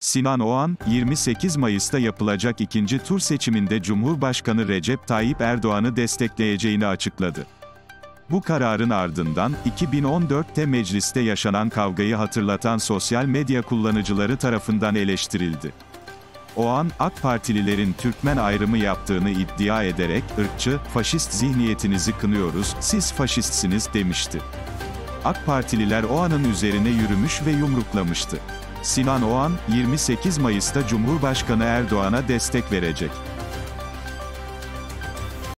Sinan Oğan, 28 Mayıs'ta yapılacak ikinci tur seçiminde Cumhurbaşkanı Recep Tayyip Erdoğan'ı destekleyeceğini açıkladı. Bu kararın ardından, 2014'te mecliste yaşanan kavgayı hatırlatan sosyal medya kullanıcıları tarafından eleştirildi. Oğan, AK Partililerin Türkmen ayrımı yaptığını iddia ederek, "Irkçı, faşist zihniyetinizi kınıyoruz, siz faşistsiniz" demişti. AK Partililer Oğan'ın üzerine yürümüş ve yumruklamıştı. Sinan Oğan, 28 Mayıs'ta Cumhurbaşkanı Erdoğan'a destek verecek.